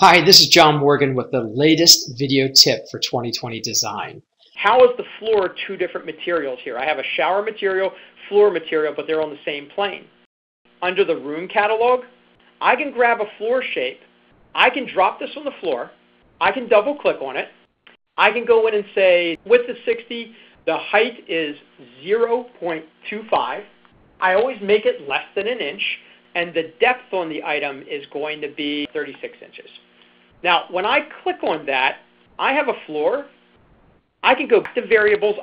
Hi, this is John Morgan with the latest video tip for 2020 design. How is the floor two different materials here? I have a shower material, floor material, but they're on the same plane. Under the room catalog, I can grab a floor shape. I can drop this on the floor. I can double click on it. I can go in and say width is 60, the height is 0.25. I always make it less than an inch, and the depth on the item is going to be 36 inches. Now, when I click on that, I have a floor. I can go to variables,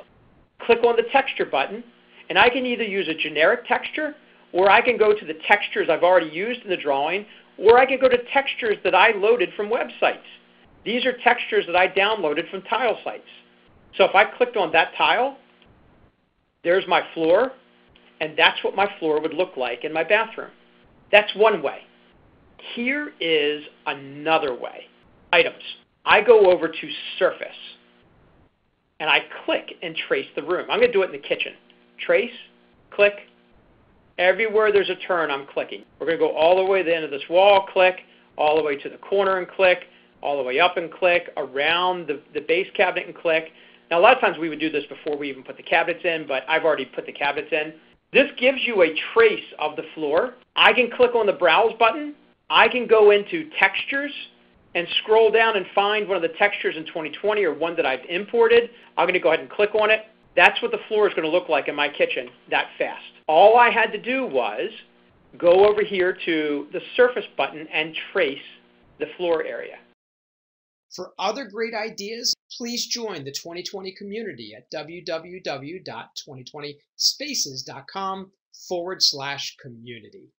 click on the texture button, and I can either use a generic texture, or I can go to the textures I've already used in the drawing, or I can go to textures that I loaded from websites. These are textures that I downloaded from tile sites. So if I clicked on that tile, there's my floor, and that's what my floor would look like in my bathroom. That's one way. Here is another way. Items. I go over to surface, and I click and trace the room. I'm going to do it in the kitchen. Trace, click. Everywhere there's a turn, I'm clicking. We're going to go all the way to the end of this wall, click, all the way to the corner and click, all the way up and click, around the base cabinet and click. Now, a lot of times we would do this before we even put the cabinets in, but I've already put the cabinets in. This gives you a trace of the floor. I can click on the Browse button. I can go into Textures and scroll down and find one of the textures in 2020 or one that I've imported. I'm going to go ahead and click on it. That's what the floor is going to look like in my kitchen that fast. All I had to do was go over here to the Surface button and trace the floor area. For other great ideas, please join the 2020 community at www.2020spaces.com/community.